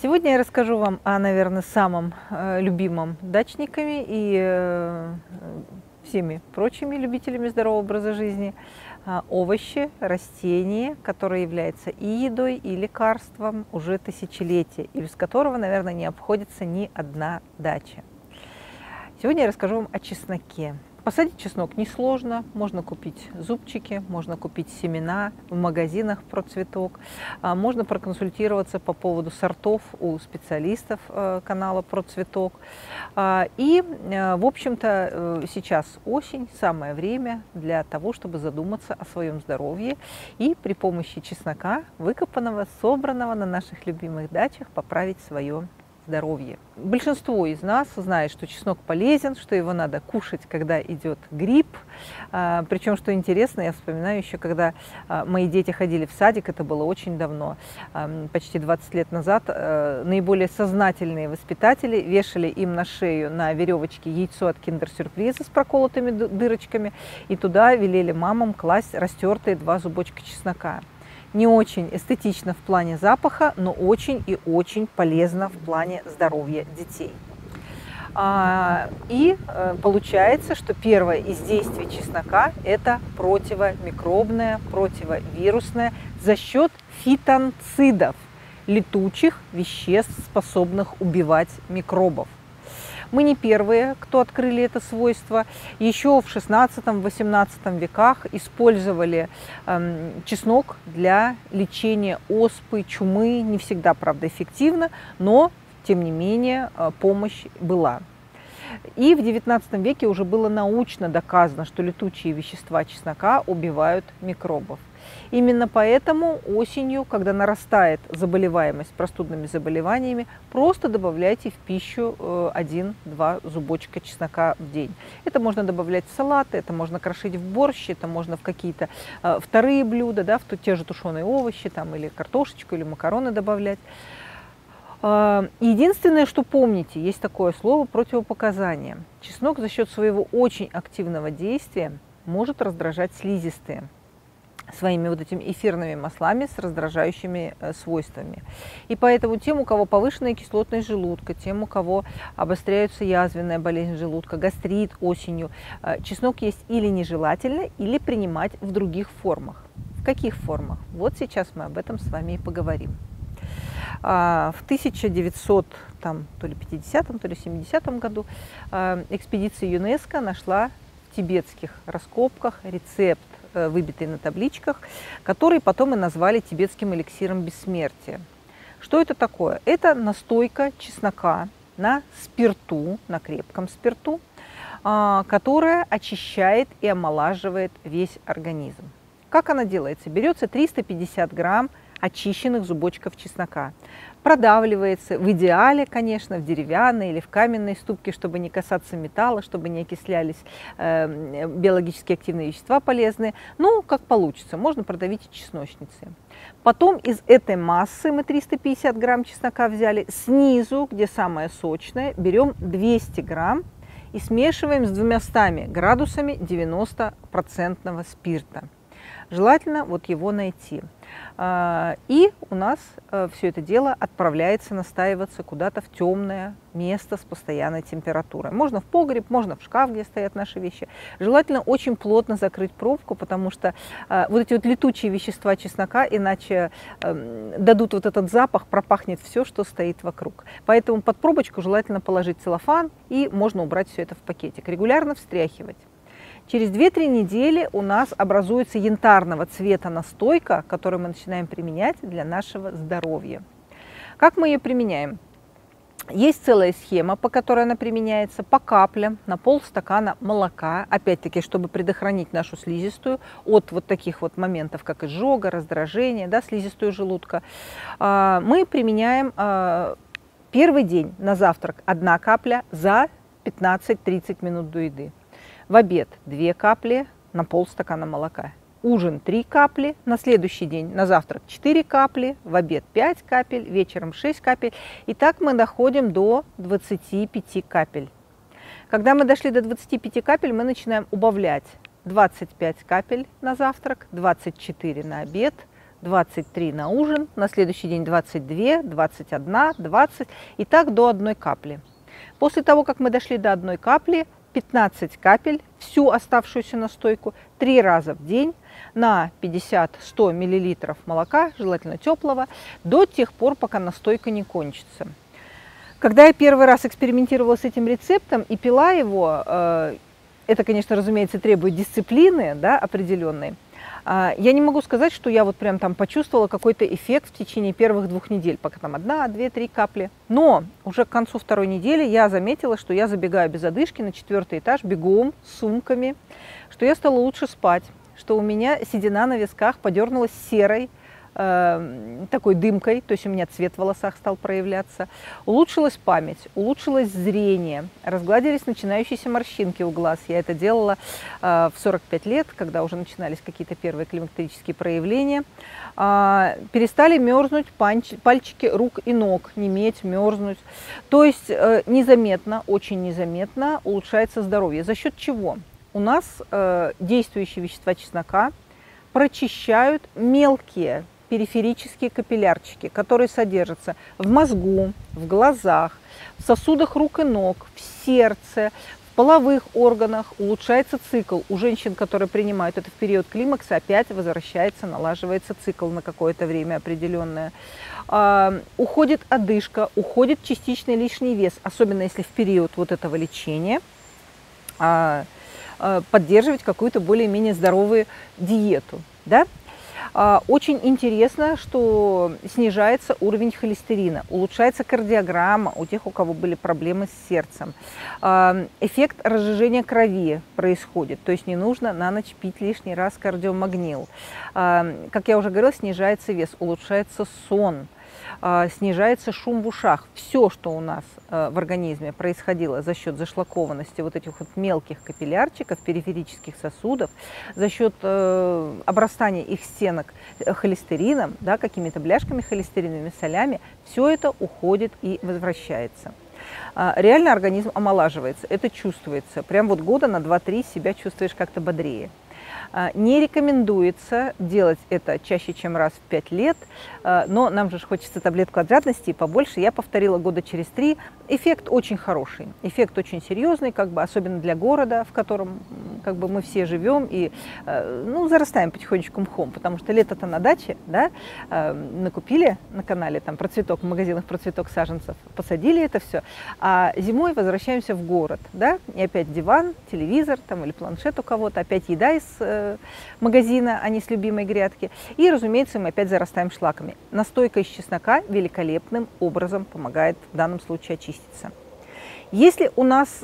Сегодня я расскажу вам о, наверное, самом любимом дачниками и всеми прочими любителями здорового образа жизни овощи, растения, которые являются и едой, и лекарством уже тысячелетия, и без которого, наверное, не обходится ни одна дача. Сегодня я расскажу вам о чесноке. Посадить чеснок несложно, можно купить зубчики, можно купить семена в магазинах Процветок, можно проконсультироваться по поводу сортов у специалистов канала Процветок. И, в общем-то, сейчас осень, самое время для того, чтобы задуматься о своем здоровье и при помощи чеснока, выкопанного, собранного на наших любимых дачах, поправить свое здоровье. Большинство из нас знает, что чеснок полезен, что его надо кушать, когда идет грипп. Причем, что интересно, я вспоминаю еще, когда мои дети ходили в садик, это было очень давно, почти 20 лет назад, наиболее сознательные воспитатели вешали им на шею на веревочке яйцо от киндер-сюрприза с проколотыми дырочками, и туда велели мамам класть растертые 2 зубочка чеснока. Не очень эстетично в плане запаха, но очень и очень полезно в плане здоровья детей. И получается, что первое из действий чеснока – это противомикробное, противовирусное за счет фитонцидов, летучих веществ, способных убивать микробов. Мы не первые, кто открыли это свойство. Еще в XVI–XVIII веках использовали чеснок для лечения оспы, чумы. Не всегда, правда, эффективно, но, тем не менее, помощь была. И в XIX веке уже было научно доказано, что летучие вещества чеснока убивают микробов. Именно поэтому осенью, когда нарастает заболеваемость простудными заболеваниями, просто добавляйте в пищу 1–2 зубочка чеснока в день. Это можно добавлять в салаты, это можно крошить в борщ, это можно в какие-то вторые блюда, да, в те же тушеные овощи там, или картошечку, или макароны добавлять. Единственное, что помните, есть такое слово противопоказание. Чеснок за счет своего очень активного действия может раздражать слизистые своими вот этими эфирными маслами с раздражающими свойствами. И поэтому тем, у кого повышенная кислотность желудка, тем, у кого обостряется язвенная болезнь желудка, гастрит осенью, чеснок есть или нежелательно, или принимать в других формах. В каких формах? Вот сейчас мы об этом с вами и поговорим. В 1950-м, то ли 70-м году экспедиция ЮНЕСКо нашла в тибетских раскопках рецепт, выбитый на табличках, который потом и назвали тибетским эликсиром бессмертия. Что это такое? Это настойка чеснока на спирту, на крепком спирту, которая очищает и омолаживает весь организм. Как она делается? Берется 350 грамм очищенных зубочков чеснока. Продавливается в идеале, конечно, в деревянной или в каменной ступке, чтобы не касаться металла, чтобы не окислялись биологически активные вещества полезные. Ну, как получится, можно продавить и чесночницы. Потом из этой массы, мы 350 грамм чеснока взяли, снизу, где самое сочное, берем 200 грамм и смешиваем с 200 градусами 90% спирта. Желательно вот его найти. И у нас все это дело отправляется настаиваться куда-то в темное место с постоянной температурой. Можно в погреб, можно в шкаф, где стоят наши вещи. Желательно очень плотно закрыть пробку, потому что вот эти вот летучие вещества чеснока иначе дадут вот этот запах, пропахнет все, что стоит вокруг. Поэтому под пробочку желательно положить целлофан, и можно убрать все это в пакетик. Регулярно встряхивать. Через 2–3 недели у нас образуется янтарного цвета настойка, которую мы начинаем применять для нашего здоровья. Как мы ее применяем? Есть целая схема, по которой она применяется по каплям на полстакана молока, опять-таки, чтобы предохранить нашу слизистую от вот таких вот моментов, как изжога, раздражение, да, слизистую желудка. Мы применяем первый день на завтрак 1 капля за 15–30 минут до еды. В обед 2 капли на полстакана молока. Ужин 3 капли, на следующий день на завтрак 4 капли, в обед 5 капель, вечером 6 капель. И так мы доходим до 25 капель. Когда мы дошли до 25 капель, мы начинаем убавлять 25 капель на завтрак, 24 на обед, 23 на ужин, на следующий день 22, 21, 20 и так до одной капли. После того, как мы дошли до одной капли, 15 капель, всю оставшуюся настойку, 3 раза в день на 50-100 мл молока, желательно теплого, до тех пор, пока настойка не кончится. Когда я первый раз экспериментировала с этим рецептом и пила его, это, конечно, разумеется, требует дисциплины, да, определенной, я не могу сказать, что я вот прям там почувствовала какой-то эффект в течение первых 2 недель, пока там 1, 2, 3 капли. Но уже к концу 2-й недели я заметила, что я забегаю без одышки на 4-й этаж бегом, с сумками, что я стала лучше спать, что у меня седина на висках подернулась серой, такой дымкой, то есть у меня цвет в волосах стал проявляться, улучшилась память, улучшилось зрение, разгладились начинающиеся морщинки у глаз. Я это делала в 45 лет, когда уже начинались какие-то первые климактерические проявления. Перестали мерзнуть пальчики рук и ног, неметь, мерзнуть. То есть незаметно, очень незаметно улучшается здоровье. За счет чего? У нас действующие вещества чеснока прочищают мелкие периферические капиллярчики, которые содержатся в мозгу, в глазах, в сосудах рук и ног, в сердце, в половых органах. Улучшается цикл. У женщин, которые принимают это в период климакса, опять возвращается, налаживается цикл на какое-то время определенное. Уходит одышка, уходит частичный лишний вес, особенно если в период вот этого лечения поддерживать какую-то более-менее здоровую диету, да? Очень интересно, что снижается уровень холестерина, улучшается кардиограмма у тех, у кого были проблемы с сердцем. Эффект разжижения крови происходит, то есть не нужно на ночь пить лишний раз кардиомагнил. Как я уже говорила, снижается вес, улучшается сон, снижается шум в ушах. Все, что у нас в организме происходило за счет зашлакованности вот этих вот мелких капиллярчиков, периферических сосудов, за счет обрастания их стенок холестерином, да, какими-то бляшками холестериновыми, солями, все это уходит и возвращается. Реально организм омолаживается, это чувствуется. Прям вот года на 2-3 себя чувствуешь как-то бодрее. Не рекомендуется делать это чаще, чем раз в 5 лет, но нам же хочется таблетку отжатности и побольше. Я повторила года через 3. Эффект очень хороший, эффект очень серьезный, как бы, особенно для города, в котором как бы мы все живем и зарастаем потихонечку мхом, потому что лето-то на даче, да, накупили на канале там Процветок, в магазинах Процветок саженцев, посадили это все, а зимой возвращаемся в город, да, и опять диван, телевизор там, или планшет у кого-то, опять еда из магазина, а не с любимой грядки. И, разумеется, мы опять зарастаем шлаками. Настойка из чеснока великолепным образом помогает в данном случае очиститься. Если у нас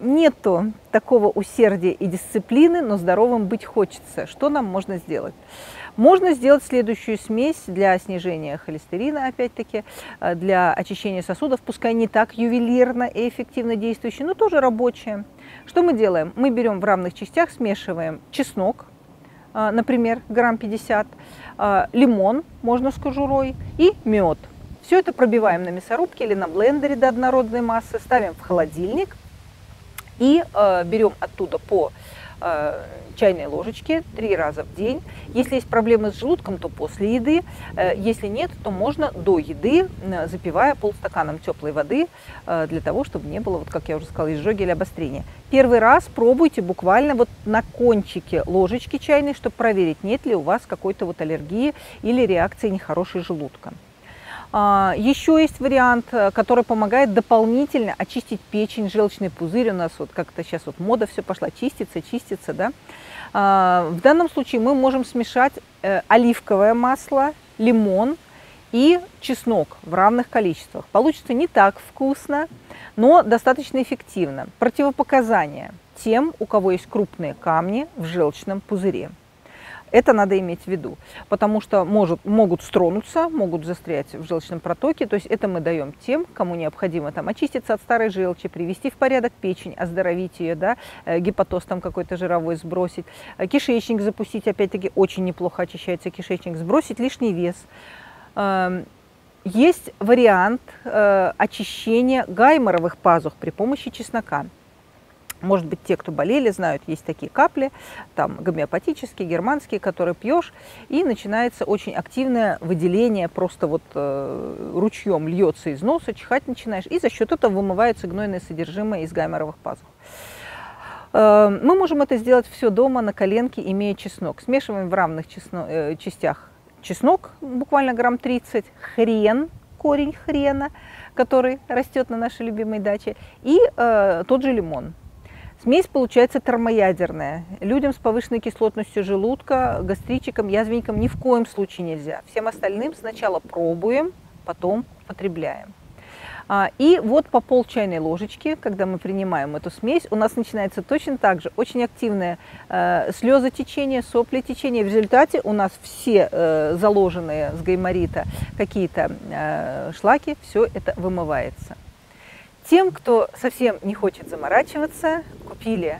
нету такого усердия и дисциплины, но здоровым быть хочется, что нам можно сделать? Можно сделать следующую смесь для снижения холестерина, опять-таки, для очищения сосудов, пускай не так ювелирно и эффективно действующая, но тоже рабочая. Что мы делаем? Мы берем в равных частях, смешиваем чеснок, например, грамм 50, лимон, можно с кожурой, и мед. Все это пробиваем на мясорубке или на блендере до однородной массы, ставим в холодильник и берем оттуда по чайной ложечке 3 раза в день. Если есть проблемы с желудком, то после еды. Если нет, то можно до еды, запивая полстаканом теплой воды, для того, чтобы не было, вот как я уже сказала, изжоги или обострения. Первый раз пробуйте буквально вот на кончике ложечки чайной, чтобы проверить, нет ли у вас какой-то вот аллергии или реакции нехорошей желудка. Еще есть вариант, который помогает дополнительно очистить печень, желчный пузырь. У нас вот как-то сейчас вот мода все пошла, чистится, чистится, да? В данном случае мы можем смешать оливковое масло, лимон и чеснок в равных количествах. Получится не так вкусно, но достаточно эффективно. Противопоказания тем, у кого есть крупные камни в желчном пузыре. Это надо иметь в виду, потому что могут стронуться, могут застрять в желчном протоке. То есть это мы даем тем, кому необходимо там очиститься от старой желчи, привести в порядок печень, оздоровить ее, да, гепатоз там какой-то жировой сбросить, кишечник запустить, опять-таки очень неплохо очищается кишечник, сбросить лишний вес. Есть вариант очищения гайморовых пазух при помощи чеснока. Может быть, те, кто болели, знают, есть такие капли, там гомеопатические, германские, которые пьешь, и начинается очень активное выделение, просто вот ручьем льется из носа, чихать начинаешь, и за счет этого вымывается гнойное содержимое из гайморовых пазух. Мы можем это сделать все дома на коленке, имея чеснок. Смешиваем в равных частях чеснок, буквально грамм 30, хрен, корень хрена, который растет на нашей любимой даче, и тот же лимон. Смесь получается термоядерная. Людям с повышенной кислотностью желудка, гастричикам, язвенникам ни в коем случае нельзя. Всем остальным сначала пробуем, потом употребляем. И вот по пол чайной ложечки, когда мы принимаем эту смесь, у нас начинается точно так же очень активное слезотечение, соплетечение. В результате у нас все заложенные с гайморита какие-то шлаки, все это вымывается. Тем, кто совсем не хочет заморачиваться, купили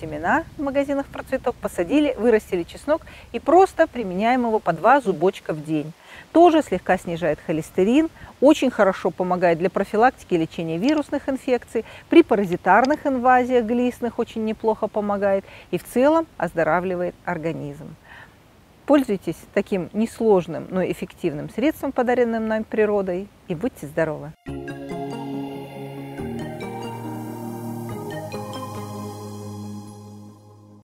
семена в магазинах Процветок, посадили, вырастили чеснок и просто применяем его по 2 зубочка в день. Тоже слегка снижает холестерин, очень хорошо помогает для профилактики и лечения вирусных инфекций, при паразитарных инвазиях глистных очень неплохо помогает и в целом оздоравливает организм. Пользуйтесь таким несложным, но эффективным средством, подаренным нам природой, и будьте здоровы!